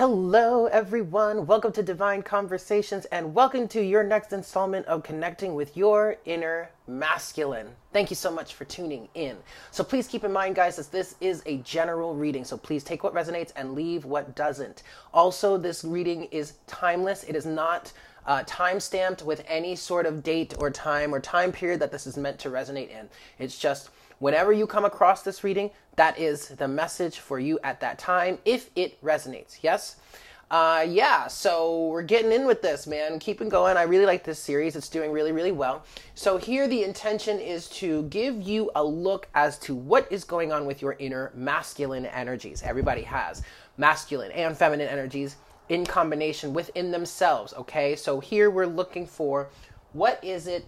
Hello everyone, welcome to Divine Conversations and welcome to your next installment of Connecting with Your Inner Masculine. Thank you so much for tuning in. So please keep in mind, guys, that this is a general reading, so please take what resonates and leave what doesn't. Also, this reading is timeless. It is not time-stamped with any sort of date or time period that this is meant to resonate in. It's just whenever you come across this reading, that is the message for you at that time, if it resonates, yes? Yeah, so we're getting in with this, man. Keep it going. I really like this series. It's doing really, really well. So here the intention is to give you a look as to what is going on with your inner masculine energies. Everybody has masculine and feminine energies in combination within themselves, okay? So here we're looking for what is it,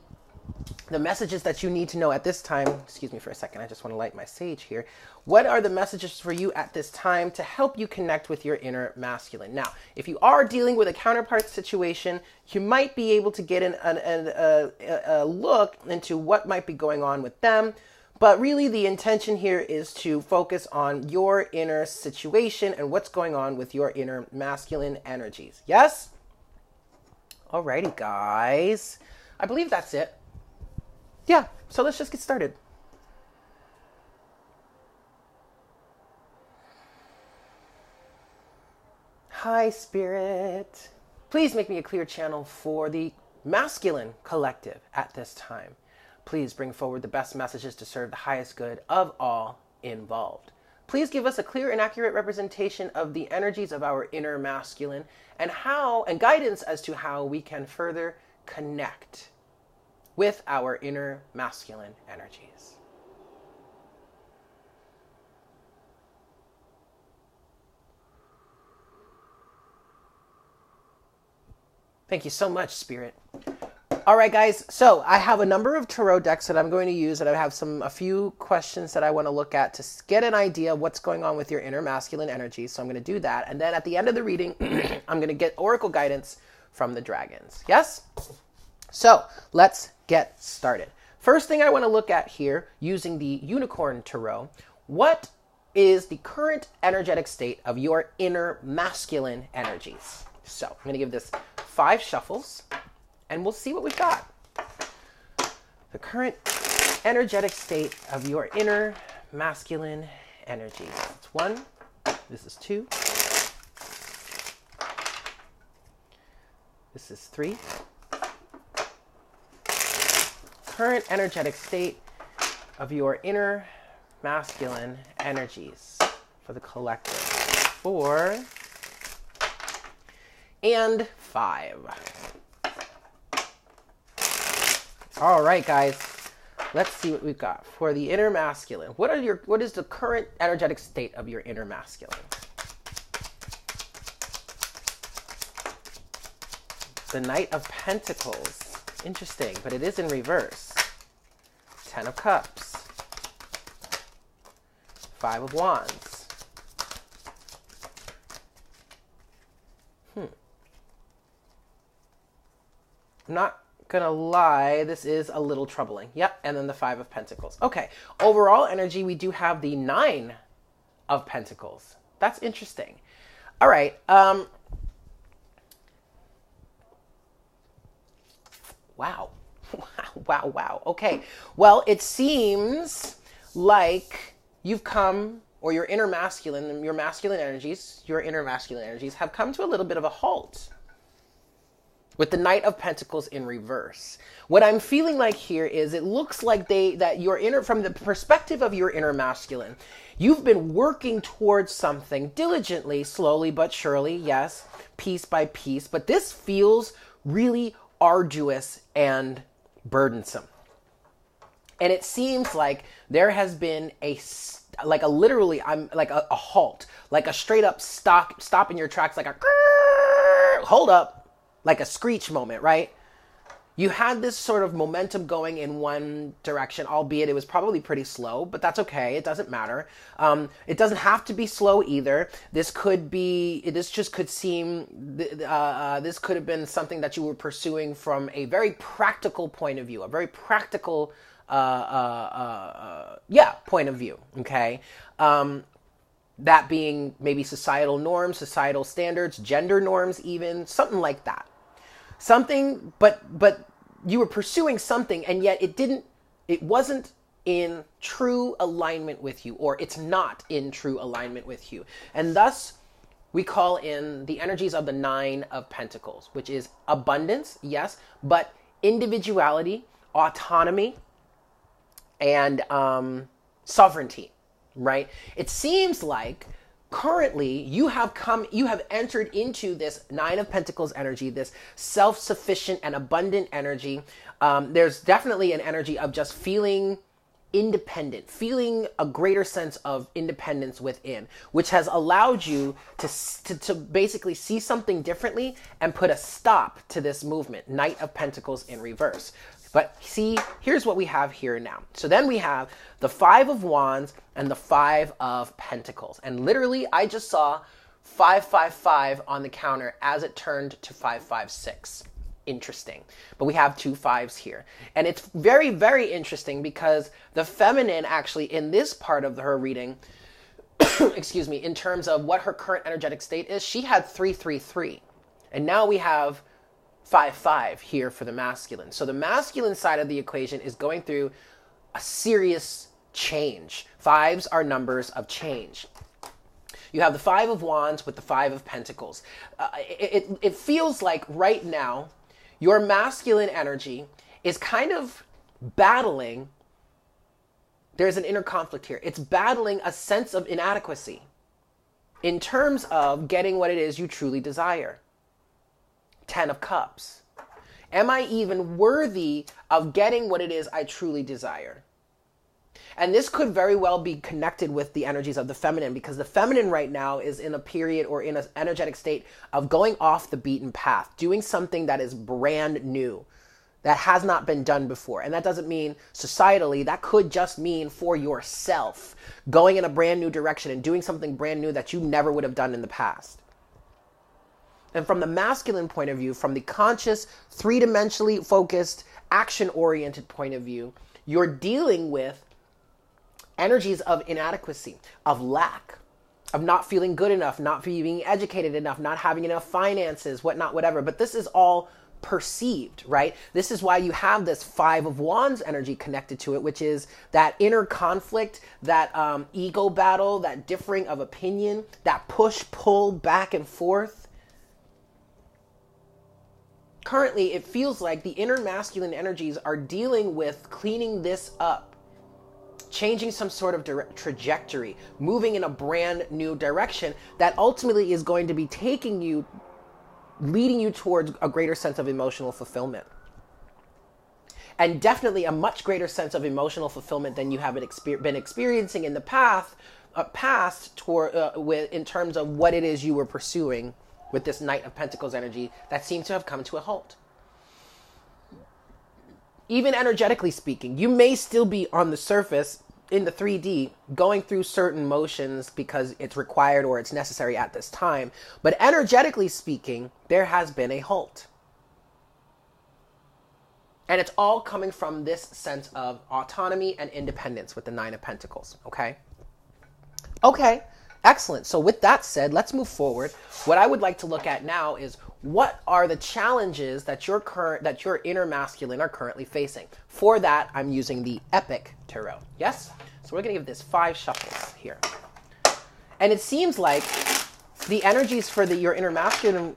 the messages that you need to know at this time. Excuse me for a second, I just want to light my sage here. What are the messages for you at this time to help you connect with your inner masculine? Now, if you are dealing with a counterpart situation, you might be able to get a look into what might be going on with them. But really the intention here is to focus on your inner situation and what's going on with your inner masculine energies. Yes? Alrighty, guys. I believe that's it. Yeah, so let's just get started. Hi, Spirit. Please make me a clear channel for the masculine collective at this time. Please bring forward the best messages to serve the highest good of all involved. Please give us a clear and accurate representation of the energies of our inner masculine and guidance as to how we can further connect with our inner masculine energies. Thank you so much, Spirit. All right, guys, so I have a number of tarot decks that I'm going to use, and I have a few questions that I want to look at to get an idea of what's going on with your inner masculine energies. So I'm going to do that, and then at the end of the reading, I'm going to get oracle guidance from the dragons. Yes? So let's get started. First thing I want to look at here, using the Unicorn Tarot, what is the current energetic state of your inner masculine energies? So I'm going to give this 5 shuffles and we'll see what we've got. The current energetic state of your inner masculine energies. That's 1. This is 2. This is 3. Current energetic state of your inner masculine energies for the collective. 4 and 5. All right, guys, let's see what we've got for the inner masculine. What is the current energetic state of your inner masculine? The Knight of Pentacles. Interesting, but it is in reverse. 10 of Cups. 5 of Wands. I'm not gonna lie, this is a little troubling. Yep, and then the 5 of Pentacles. Okay, overall energy, we do have the 9 of Pentacles. That's interesting. All right, Wow. Okay. Well, it seems like you've come, or your inner masculine energies have come to a little bit of a halt with the Knight of Pentacles in reverse. What I'm feeling like here is it looks like from the perspective of your inner masculine, you've been working towards something diligently, slowly but surely, yes, piece by piece, but this feels really arduous and burdensome. And it seems like there has been a halt, like a straight up stop in your tracks, like a hold up, like a screech moment, right? You had this sort of momentum going in one direction, albeit it was probably pretty slow, but that's okay. It doesn't matter. It doesn't have to be slow either. This could have been something that you were pursuing from a very practical point of view, point of view, okay? That being maybe societal norms, societal standards, gender norms even, something like that. Something, but you were pursuing something, and yet it wasn't in true alignment with you, or it's not in true alignment with you. And thus, we call in the energies of the Nine of Pentacles, which is abundance, yes, but individuality, autonomy, and sovereignty, right? It seems like currently you have entered into this Nine of Pentacles energy, this self-sufficient and abundant energy. There's definitely an energy of just feeling independent, feeling a greater sense of independence within, which has allowed you to basically see something differently and put a stop to this movement, Knight of Pentacles in reverse. But see, here's what we have here now. So then we have the Five of Wands and the Five of Pentacles. And literally, I just saw 555 on the counter as it turned to 556. Interesting. But we have two fives here. And it's very, very interesting because the feminine actually in this part of her reading, excuse me, in terms of what her current energetic state is, she had 333. And now we have 5-5 here for the masculine. So the masculine side of the equation is going through a serious change. Fives are numbers of change. You have the Five of Wands with the Five of Pentacles. It feels like right now your masculine energy is kind of battling. There's an inner conflict here. It's battling a sense of inadequacy in terms of getting what it is you truly desire. 10 of Cups. Am I even worthy of getting what it is I truly desire? And this could very well be connected with the energies of the feminine, because the feminine right now is in a period or in an energetic state of going off the beaten path, doing something that is brand new, that has not been done before. And that doesn't mean societally, that could just mean for yourself, going in a brand new direction and doing something brand new that you never would have done in the past. And from the masculine point of view, from the conscious, three-dimensionally focused, action-oriented point of view, you're dealing with energies of inadequacy, of lack, of not feeling good enough, not being educated enough, not having enough finances, whatnot, whatever. But this is all perceived, right? This is why you have this Five of Wands energy connected to it, which is that inner conflict, that ego battle, that differing of opinion, that push-pull back and forth. Currently, it feels like the inner masculine energies are dealing with cleaning this up, changing some sort of trajectory, moving in a brand new direction that ultimately is going to be taking you, leading you towards a greater sense of emotional fulfillment. And definitely a much greater sense of emotional fulfillment than you have been experiencing in the past in terms of what it is you were pursuing with this Knight of Pentacles energy that seems to have come to a halt. Even energetically speaking, you may still be on the surface in the 3D going through certain motions because it's required or it's necessary at this time, but energetically speaking, there has been a halt. And it's all coming from this sense of autonomy and independence with the Nine of Pentacles, okay? Okay. Excellent. So with that said, let's move forward. What I would like to look at now is what are the challenges that your inner masculine are currently facing. For that, I'm using the Epic tarot. Yes? So we're going to give this 5 shuffles here. And it seems like the energies for your inner masculine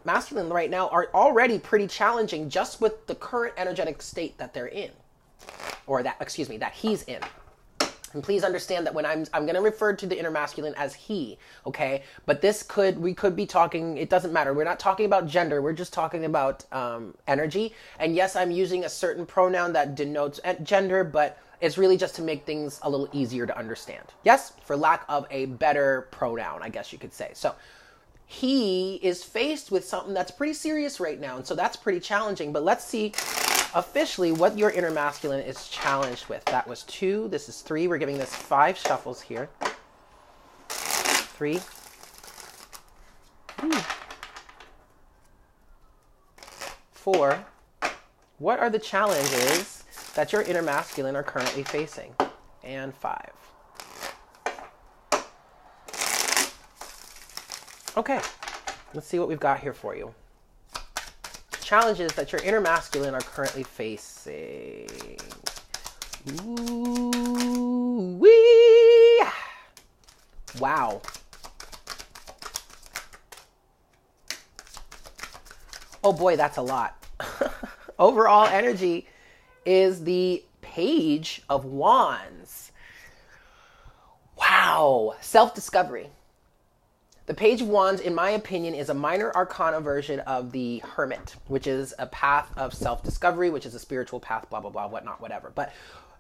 right now are already pretty challenging just with the current energetic state that they're in. Or that, excuse me, that he's in. And please understand that when I'm going to refer to the inner masculine as he, okay? But we could be talking, it doesn't matter. We're not talking about gender. We're just talking about energy. And yes, I'm using a certain pronoun that denotes gender, but it's really just to make things a little easier to understand. Yes, for lack of a better pronoun, I guess you could say. So he is faced with something that's pretty serious right now. And so that's pretty challenging. But let's see officially what your inner masculine is challenged with. That was 2. This is 3. We're giving this 5 shuffles here. 3. Hmm. 4. What are the challenges that your inner masculine are currently facing? And 5. Okay, let's see what we've got here for you. Challenges that your inner masculine are currently facing. Ooh-wee! Wow. Oh boy, that's a lot. Overall energy is the Page of Wands. Wow. Self-discovery. The Page of Wands, in my opinion, is a minor arcana version of the Hermit, which is a path of self-discovery, which is a spiritual path, blah, blah, blah, whatnot, whatever. But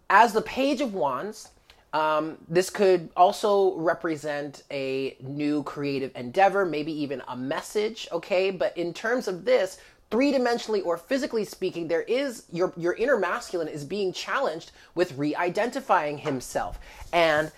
as the Page of Wands, this could also represent a new creative endeavor, maybe even a message, okay? But in terms of this, three-dimensionally or physically speaking, there is your inner masculine is being challenged with re-identifying himself. And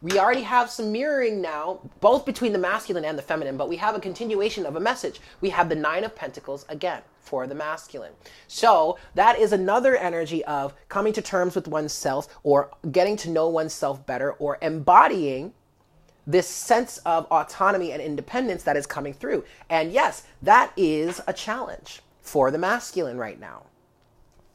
we already have some mirroring now, both between the masculine and the feminine, but we have a continuation of a message. We have the Nine of Pentacles again for the masculine. So that is another energy of coming to terms with oneself or getting to know oneself better or embodying this sense of autonomy and independence that is coming through. And yes, that is a challenge for the masculine right now.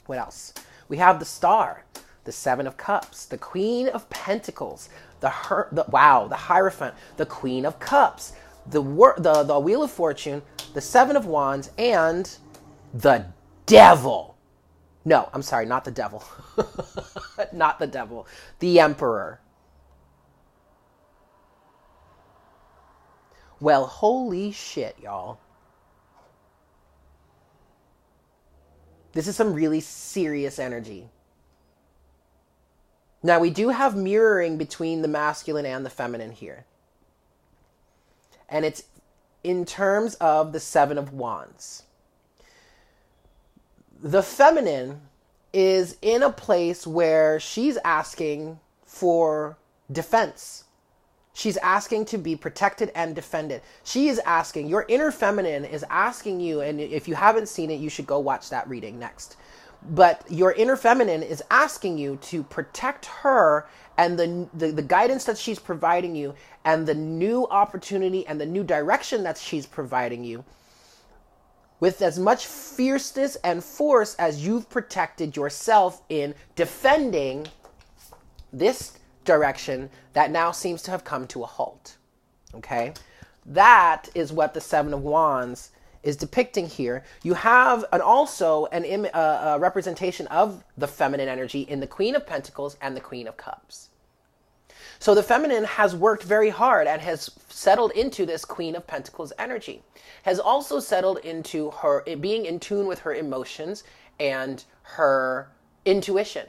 What else? We have the Star, the Seven of Cups, the Queen of Pentacles, the Hierophant, the Queen of Cups, the Wheel of Fortune, the Seven of Wands, and the Devil. No, I'm sorry, not the Devil. Not the Devil. The Emperor. Well, holy shit, y'all. This is some really serious energy. Now, we do have mirroring between the masculine and the feminine here. And it's in terms of the Seven of Wands. The feminine is in a place where she's asking for defense. She's asking to be protected and defended. She is asking, your inner feminine is asking you, and if you haven't seen it, you should go watch that reading next. But your inner feminine is asking you to protect her and the guidance that she's providing you and the new opportunity and the new direction that she's providing you with as much fierceness and force as you've protected yourself in defending this direction that now seems to have come to a halt. Okay? That is what the Seven of Wands is depicting here. You have also a representation of the feminine energy in the Queen of Pentacles and the Queen of Cups. So the feminine has worked very hard and has settled into this Queen of Pentacles energy, has also settled into her being in tune with her emotions and her intuition.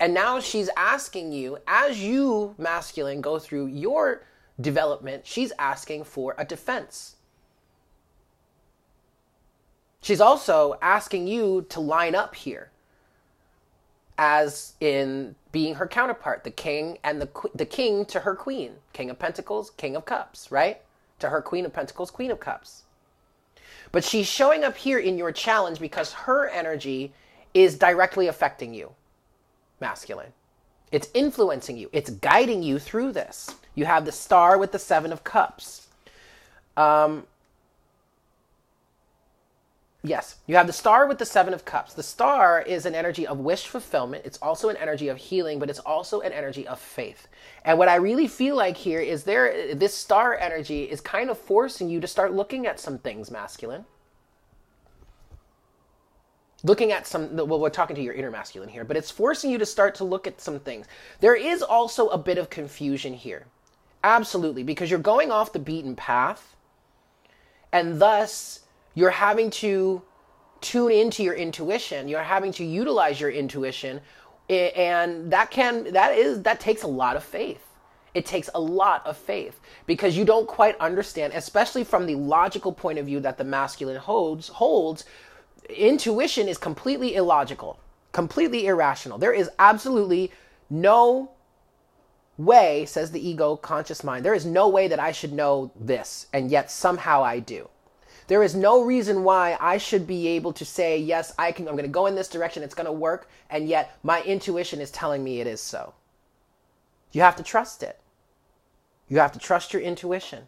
And now she's asking you, as you masculine go through your development, she's asking for a defense. She's also asking you to line up here, as in being her counterpart, the king and the king to her queen, King of Pentacles, King of Cups, right? To her Queen of Pentacles, Queen of Cups. But she's showing up here in your challenge because her energy is directly affecting you, masculine. It's influencing you. It's guiding you through this. You have the Star with the Seven of Cups. Yes, you have the Star with the Seven of Cups. The Star is an energy of wish fulfillment. It's also an energy of healing, but it's also an energy of faith. And what I really feel like here is this Star energy is kind of forcing you to start looking at some things, masculine. Looking at some, well, we're talking to your inner masculine here, but it's forcing you to start to look at some things. There is also a bit of confusion here. Absolutely, because you're going off the beaten path, and thus you're having to tune into your intuition. You're having to utilize your intuition, and that takes a lot of faith. It takes a lot of faith because you don't quite understand, especially from the logical point of view that the masculine holds. Intuition is completely illogical, completely irrational. There is absolutely no way, says the ego conscious mind, there is no way that I should know this, and yet somehow I do. There is no reason why I should be able to say, yes, I'm going to go in this direction, it's going to work, and yet my intuition is telling me it is so. You have to trust it. You have to trust your intuition.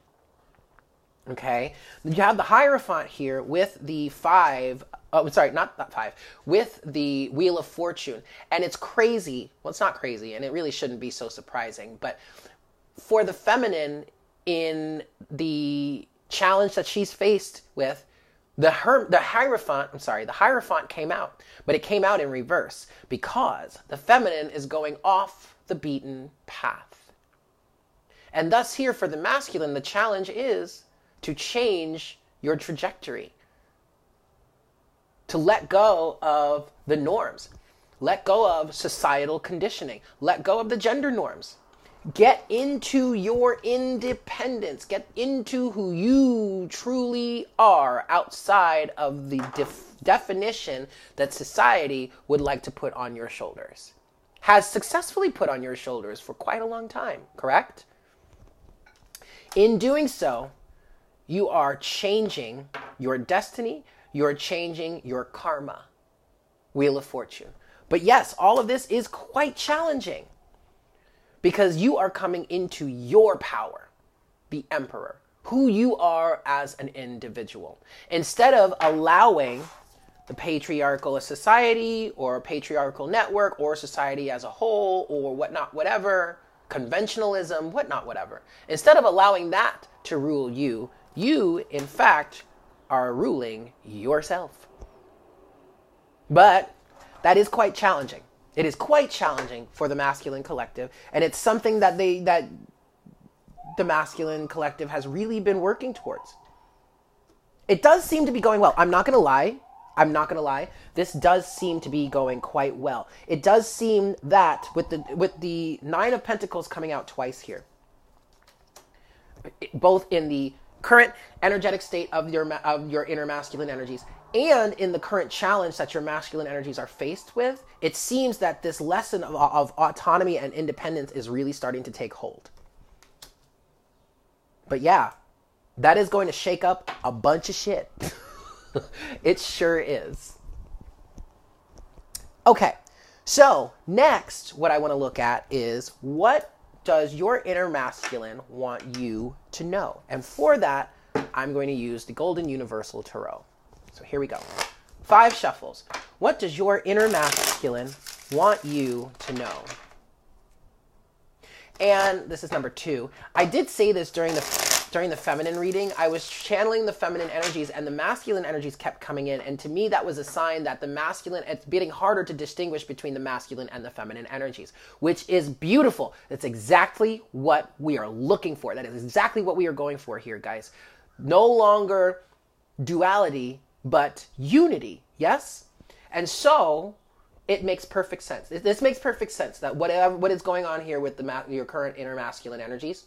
Okay, you have the Hierophant here with the five, oh, sorry, not five, with the Wheel of Fortune. And it's crazy. Well, it's not crazy, and it really shouldn't be so surprising. But for the feminine in the challenge that she's faced with, the Hierophant came out, but it came out in reverse because the feminine is going off the beaten path. And thus here for the masculine, the challenge is to change your trajectory, to let go of the norms, let go of societal conditioning, let go of the gender norms. Get into your independence, get into who you truly are outside of the definition that society would like to put on your shoulders. Has successfully put on your shoulders for quite a long time, correct? In doing so, you are changing your destiny. You're changing your karma. Wheel of Fortune. But yes, all of this is quite challenging because you are coming into your power, the Emperor, who you are as an individual. Instead of allowing the patriarchal society or a patriarchal network or society as a whole or whatnot, whatever, conventionalism, whatnot, whatever. Instead of allowing that to rule you, you, in fact, are ruling yourself. But that is quite challenging. It is quite challenging for the masculine collective, and it's something that the masculine collective has really been working towards. It does seem to be going well. I'm not going to lie. I'm not going to lie. This does seem to be going quite well. It does seem that with the Nine of Pentacles coming out twice here, both in the current energetic state of your inner masculine energies and in the current challenge that your masculine energies are faced with, it seems that this lesson of autonomy and independence is really starting to take hold. But yeah, that is going to shake up a bunch of shit. It sure is. Okay, so next what I want to look at is what does your inner masculine want you to know? And for that, I'm going to use the Golden Universal Tarot. So here we go. 5 shuffles. What does your inner masculine want you to know? And this is number 2. I did say this during the feminine reading. I was channeling the feminine energies and the masculine energies kept coming in. And to me, that was a sign that the masculine, it's getting harder to distinguish between the masculine and the feminine energies, which is beautiful. That's exactly what we are looking for. That is exactly what we are going for here, guys. No longer duality, but unity. Yes? And so it makes perfect sense. This makes perfect sense that whatever, what is going on here with your current inner masculine energies,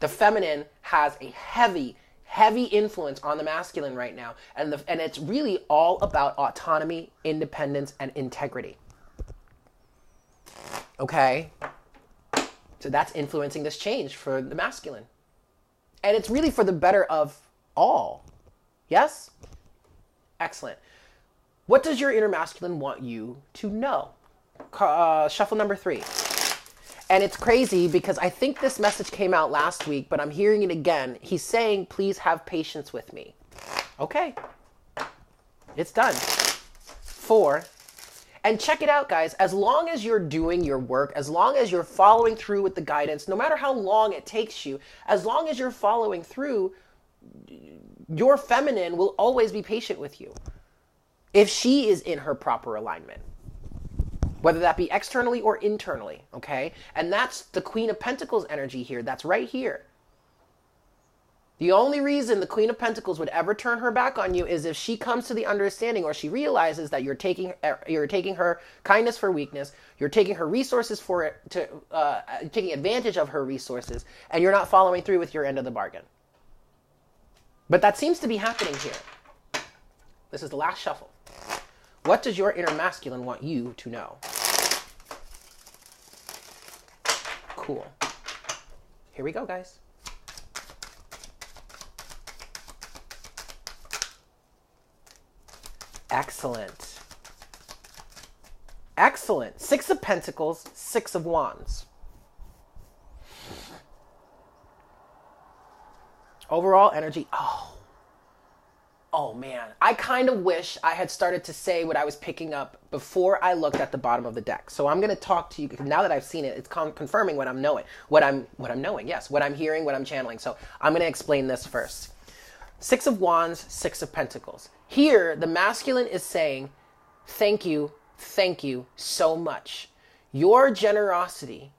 the feminine has a heavy, heavy influence on the masculine right now. And it's really all about autonomy, independence, and integrity. Okay? So that's influencing this change for the masculine. And it's really for the better of all. Yes? Excellent. What does your inner masculine want you to know? Shuffle number 3. And it's crazy because I think this message came out last week, but I'm hearing it again. He's saying, please have patience with me. Okay. It's done. 4. And check it out, guys. As long as you're doing your work, as long as you're following through with the guidance, no matter how long it takes you, as long as you're following through, your feminine will always be patient with you if she is in her proper alignment. Whether that be externally or internally, okay? And that's the Queen of Pentacles energy here. That's right here. The only reason the Queen of Pentacles would ever turn her back on you is if she comes to the understanding or she realizes that you're taking her kindness for weakness, you're taking her resources for it, taking advantage of her resources, and you're not following through with your end of the bargain. But that seems to be happening here. This is the last shuffle. What does your inner masculine want you to know? Cool. Here we go, guys. Excellent. Excellent. 6 of Pentacles, 6 of Wands. Overall energy. Oh man, I kind of wish I had started to say what I was picking up before I looked at the bottom of the deck. So I'm going to talk to you because now that I've seen it, it's confirming what I'm knowing, what I'm knowing. Yes, what I'm hearing, what I'm channeling. So I'm going to explain this first. Six of Wands, Six of Pentacles. Here, the masculine is saying, thank you so much. Your generosity,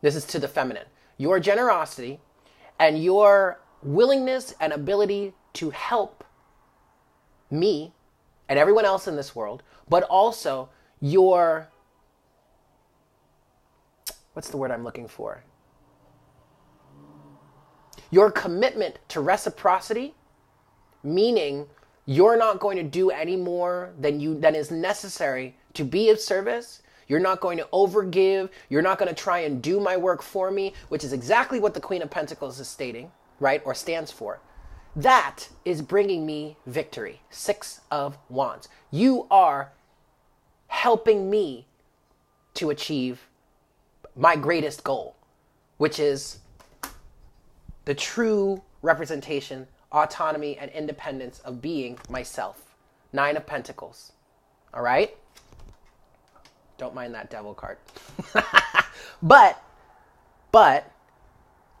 this is to the feminine, your generosity and your willingness and ability to help me and everyone else in this world, but also your, what's the word I'm looking for? Your commitment to reciprocity, meaning you're not going to do any more than is necessary to be of service. You're not going to overgive. You're not going to try and do my work for me, which is exactly what the Queen of Pentacles is stating, right? Or stands for. That is bringing me victory. Six of Wands. You are helping me to achieve my greatest goal, which is the true representation, autonomy, and independence of being myself. Nine of Pentacles. All right? Don't mind that devil card. But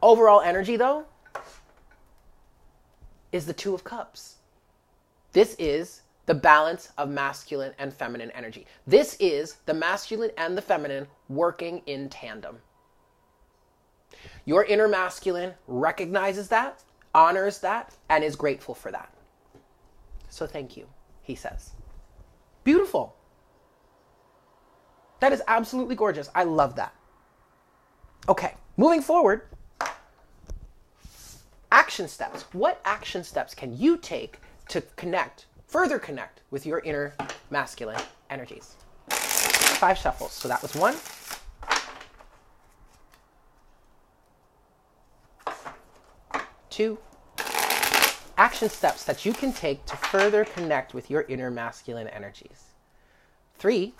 overall energy, though, is the Two of Cups. This is the balance of masculine and feminine energy. This is the masculine and the feminine working in tandem. Your inner masculine recognizes that, honors that, and is grateful for that. So thank you, he says. Beautiful. That is absolutely gorgeous. I love that. Okay, moving forward. Action steps. What action steps can you take to connect, further connect with your inner masculine energies? Five shuffles. So that was one. Two. Action steps that you can take to further connect with your inner masculine energies. Three.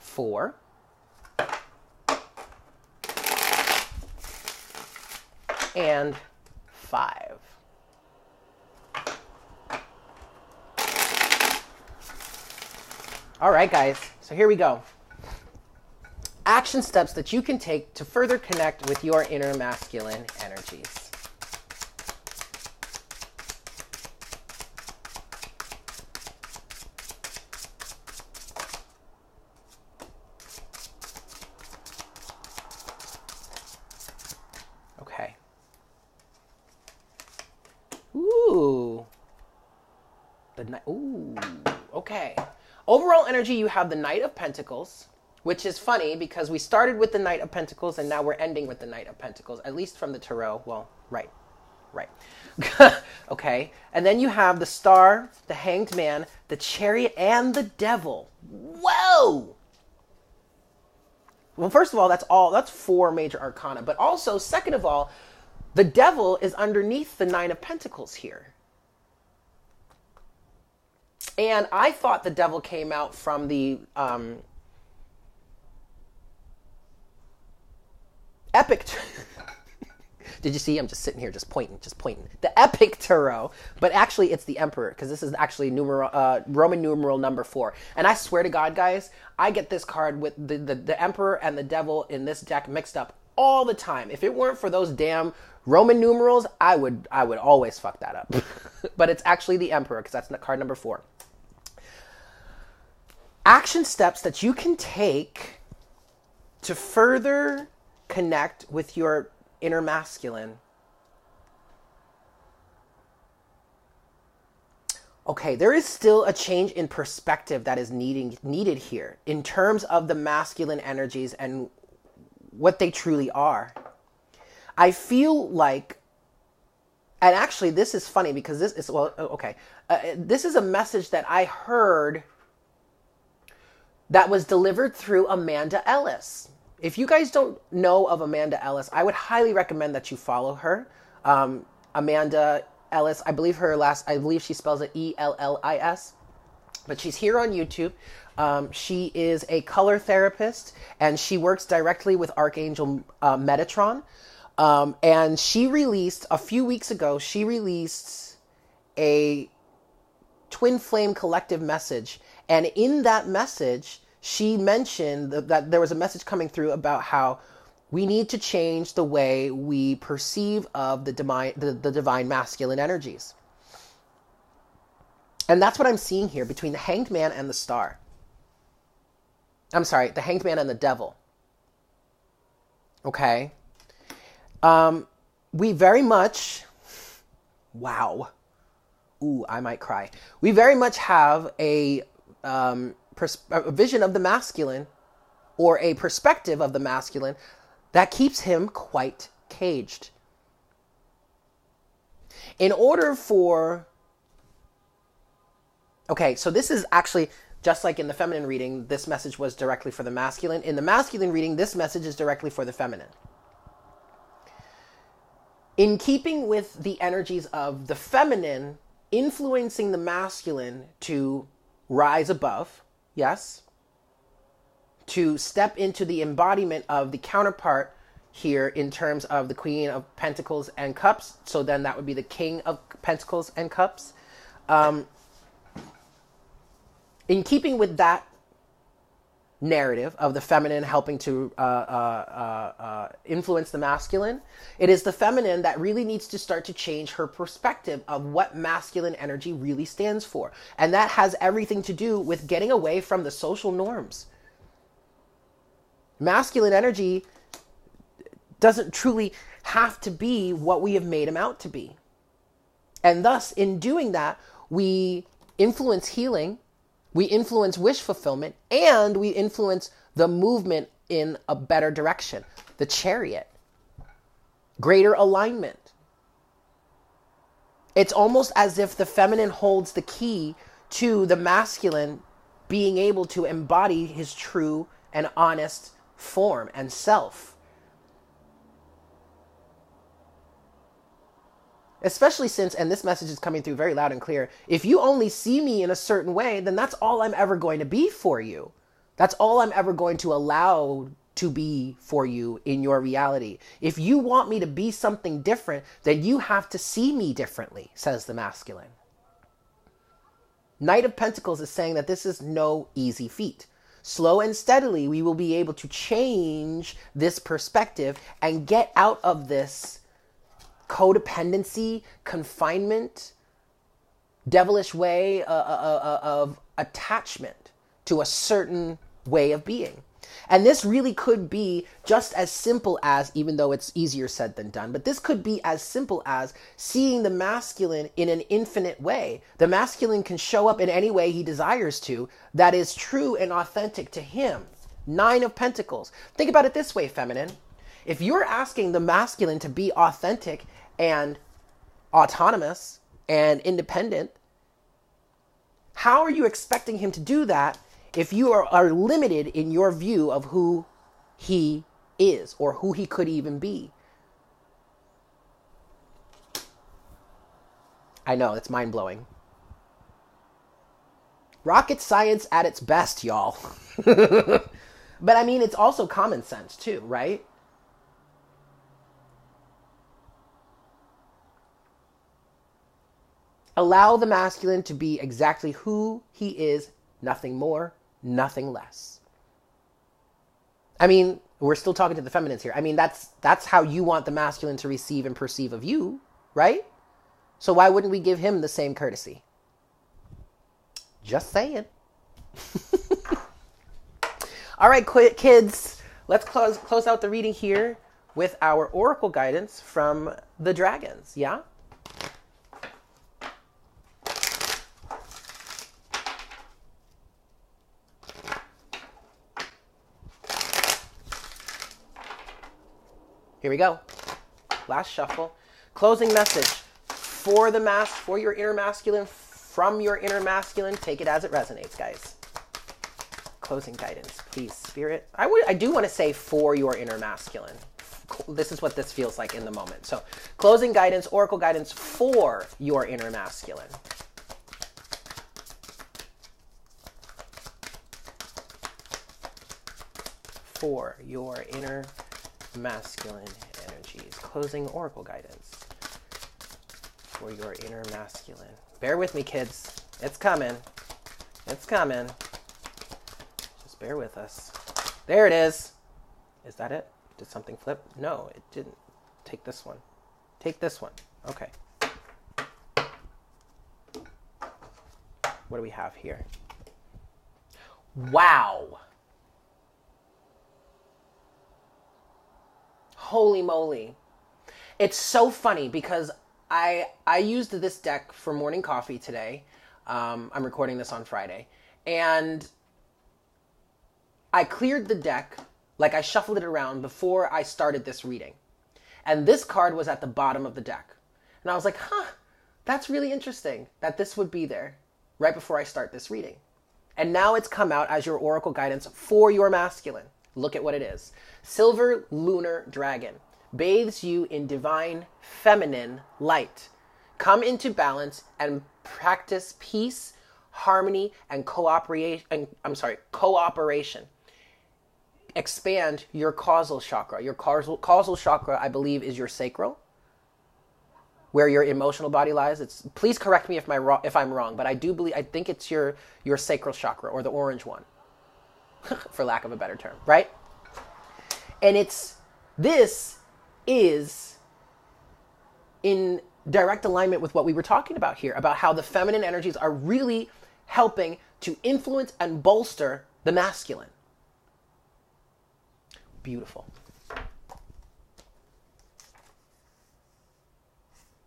Four. And five. All right, guys. So here we go. Action steps that you can take to further connect with your inner masculine energies. Okay. Overall energy, you have the Knight of Pentacles, which is funny because we started with the Knight of Pentacles and now we're ending with the Knight of Pentacles, at least from the tarot. Well, right. Okay. And then you have the Star, the Hanged Man, the Chariot, and the Devil. Whoa! Well, first of all, that's four major arcana. But also, second of all, the Devil is underneath the Nine of Pentacles here. And I thought the devil came out from the Epic. Did you see? I'm just sitting here, just pointing. The Epic Tarot. But actually, it's the Emperor, because this is actually Roman numeral number 4. And I swear to God, guys, I get this card with the Emperor and the Devil in this deck mixed up all the time. If it weren't for those damn Roman numerals, I would always fuck that up. But it's actually the Emperor, because that's card number 4. Action steps that you can take to further connect with your inner masculine. Okay, there is still a change in perspective that is needed here in terms of the masculine energies and what they truly are. I feel like, and actually this is funny because this is, well, okay. This is a message that I heard that was delivered through Amanda Ellis. If you guys don't know of Amanda Ellis, I would highly recommend that you follow her. Amanda Ellis, I believe she spells it E-L-L-I-S. But she's here on YouTube. She is a color therapist, and she works directly with Archangel Metatron. And she released, a few weeks ago, she released a Twin Flame Collective message. And in that message, she mentioned that there was a message coming through about how we need to change the way we perceive of the divine masculine energies. And that's what I'm seeing here between the Hanged Man and the Star. I'm sorry, the Hanged Man and the Devil. Okay. We very much... Wow. Ooh, I might cry. We very much have a vision of the masculine, or a perspective of the masculine, that keeps him quite caged. In order for... Okay, so this is actually... Just like in the feminine reading, this message was directly for the masculine. In the masculine reading, this message is directly for the feminine. In keeping with the energies of the feminine, influencing the masculine to rise above, yes, to step into the embodiment of the counterpart here in terms of the Queen of Pentacles and Cups. So then that would be the King of Pentacles and Cups. In keeping with that narrative of the feminine helping to influence the masculine, it is the feminine that really needs to start to change her perspective of what masculine energy really stands for. And that has everything to do with getting away from the social norms. Masculine energy doesn't truly have to be what we have made him out to be. And thus, in doing that, we influence healing. We influence wish fulfillment, and we influence the movement in a better direction. The Chariot. Greater alignment. It's almost as if the feminine holds the key to the masculine being able to embody his true and honest form and self. Especially since, and this message is coming through very loud and clear, if you only see me in a certain way, then that's all I'm ever going to be for you. That's all I'm ever going to allow to be for you in your reality. If you want me to be something different, then you have to see me differently, says the masculine. Knight of Pentacles is saying that this is no easy feat. Slow and steadily, we will be able to change this perspective and get out of this codependency, confinement, devilish way of attachment to a certain way of being. And this really could be just as simple as, even though it's easier said than done, but this could be as simple as seeing the masculine in an infinite way. The masculine can show up in any way he desires to that is true and authentic to him. Nine of Pentacles. Think about it this way, feminine. If you're asking the masculine to be authentic and autonomous and independent, how are you expecting him to do that if you are limited in your view of who he is or who he could even be? I know, it's mind-blowing. Rocket science at its best, y'all. But I mean, it's also common sense too, right? Allow the masculine to be exactly who he is, nothing more, nothing less. I mean, we're still talking to the feminines here. I mean, that's how you want the masculine to receive and perceive of you, right? So why wouldn't we give him the same courtesy? Just saying. All right, kids, let's close out the reading here with our oracle guidance from the dragons, yeah? Here we go. Last shuffle. Closing message for the for your inner masculine, from your inner masculine. Take it as it resonates, guys. Closing guidance, please, Spirit. I do want to say for your inner masculine. This is what this feels like in the moment. So, closing guidance, oracle guidance for your inner masculine. for your inner masculine energies. Closing oracle guidance for your inner masculine. Bear with me, kids. It's coming. It's coming. Just bear with us. There it is. Is that it? Did something flip? No, it didn't. Take this one. Take this one. Okay. What do we have here? Wow. Holy moly. It's so funny because I used this deck for morning coffee today. I'm recording this on Friday. And I cleared the deck, like I shuffled it around before I started this reading. And this card was at the bottom of the deck. And I was like, huh, that's really interesting that this would be there right before I start this reading. And now it's come out as your oracle guidance for your masculine. Look at what it is. Silver Lunar Dragon bathes you in divine feminine light. Come into balance and practice peace, harmony, and cooperation. Expand your causal chakra. Your causal chakra, I believe, is your sacral, where your emotional body lies. It's, please correct me if I'm wrong, but I do believe, I think it's your sacral chakra, or the orange one, for lack of a better term, right? And this is in direct alignment with what we were talking about here, about how the feminine energies are really helping to influence and bolster the masculine. Beautiful.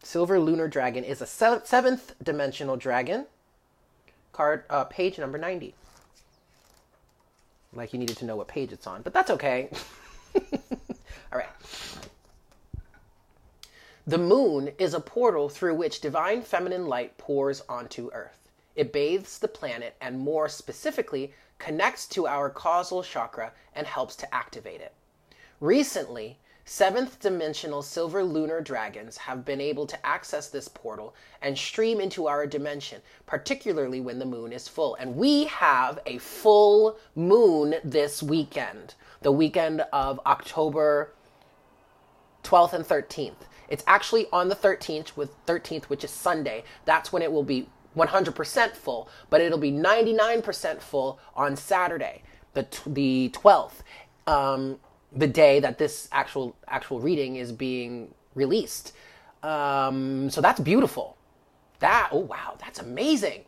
Silver Lunar Dragon is a seventh dimensional dragon card, page number 90. Like you needed to know what page it's on, but that's okay. All right. The moon is a portal through which divine feminine light pours onto Earth. It bathes the planet and, more specifically, connects to our causal chakra and helps to activate it. Recently, seventh dimensional silver lunar dragons have been able to access this portal and stream into our dimension, particularly when the moon is full. And we have a full moon this weekend, the weekend of October 12th and 13th. It's actually on the 13th, which is Sunday. That's when it will be 100% full, but it'll be 99% full on Saturday, the 12th, the day that this actual reading is being released. So that's beautiful. Oh wow, that's amazing.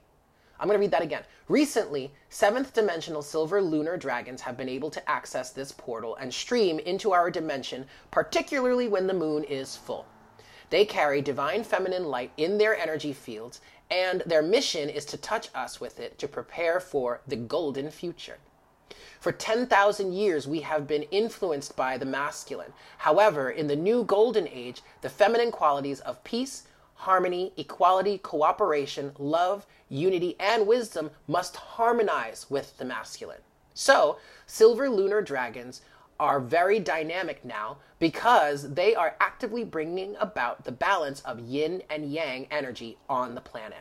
I'm going to read that again. Recently, seventh dimensional silver lunar dragons have been able to access this portal and stream into our dimension, particularly when the moon is full. They carry divine feminine light in their energy fields, and their mission is to touch us with it to prepare for the golden future. For 10,000 years, we have been influenced by the masculine. However, in the new golden age, the feminine qualities of peace, harmony, equality, cooperation, love, unity, and wisdom must harmonize with the masculine. So, silver lunar dragons are very dynamic now because they are actively bringing about the balance of yin and yang energy on the planet.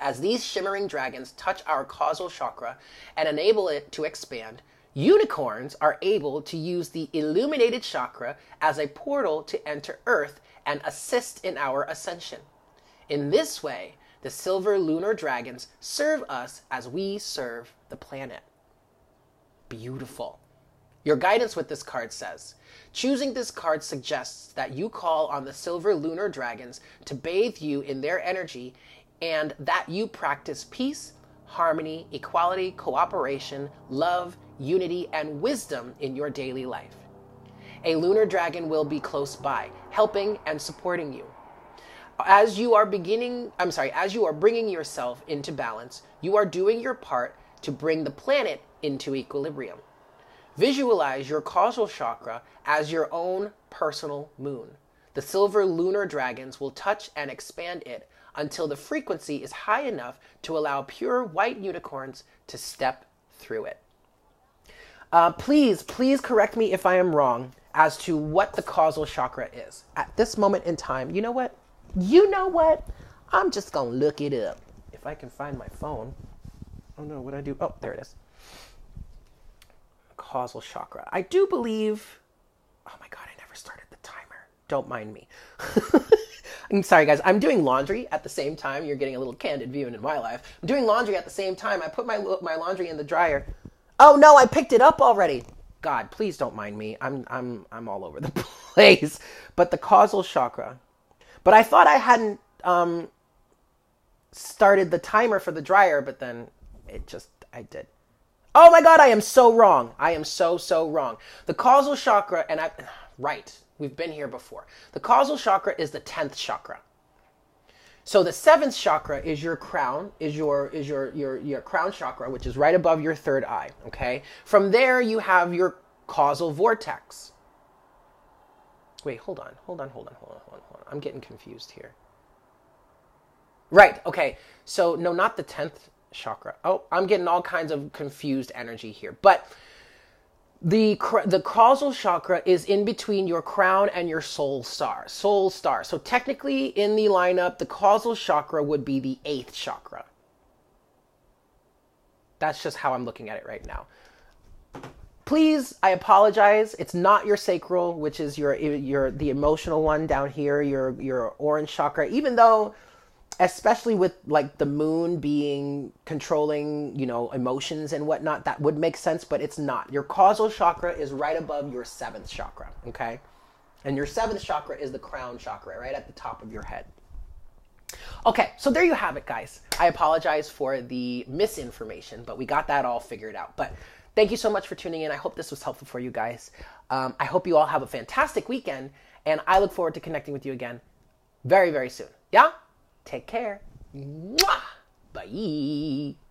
As these shimmering dragons touch our causal chakra and enable it to expand, unicorns are able to use the illuminated chakra as a portal to enter Earth and assist in our ascension. In this way, the silver lunar dragons serve us as we serve the planet. Beautiful. Your guidance with this card says, choosing this card suggests that you call on the silver lunar dragons to bathe you in their energy and that you practice peace, harmony, equality, cooperation, love, unity, and wisdom in your daily life. A lunar dragon will be close by, helping and supporting you. As you are bringing yourself into balance, you are doing your part to bring the planet into equilibrium. Visualize your causal chakra as your own personal moon. The silver lunar dragons will touch and expand it until the frequency is high enough to allow pure white unicorns to step through it. Please correct me if I am wrong as to what the causal chakra is. At this moment in time, you know what? I'm just going to look it up. If I can find my phone. Oh no, what'd I do? Oh, there it is. causal chakra. I do believe, oh my God, I never started the timer. Don't mind me. I'm sorry, guys. I'm doing laundry at the same time. You're getting a little candid view into my life. I'm doing laundry at the same time. I put my laundry in the dryer. Oh no, I picked it up already. God, please don't mind me. I'm all over the place. But the causal chakra. But I thought I hadn't started the timer for the dryer, but then it just, I did. Oh my God, I am so wrong. I am so, so wrong. The causal chakra, and right, we've been here before. The causal chakra is the 10th chakra. So the 7th chakra is your crown, is your crown chakra, which is right above your third eye, okay? From there, you have your causal vortex. Wait, hold on. I'm getting confused here. Right, okay. So, no, not the 10th chakra. Oh, I'm getting all kinds of confused energy here. But the causal chakra is in between your crown and your soul star. So technically in the lineup, the causal chakra would be the 8th chakra. That's just how I'm looking at it right now. Please, I apologize. It's not your sacral, which is the emotional one down here, your orange chakra, even though, especially with like the moon being controlling, you know, emotions and whatnot, that would make sense, but it's not. Your causal chakra is right above your 7th chakra, okay? And your 7th chakra is the crown chakra, right at the top of your head. Okay, so there you have it, guys. I apologize for the misinformation, but we got that all figured out. But thank you so much for tuning in. I hope this was helpful for you guys. I hope you all have a fantastic weekend, and I look forward to connecting with you again very, very soon. Yeah? Take care. Mwah! Bye.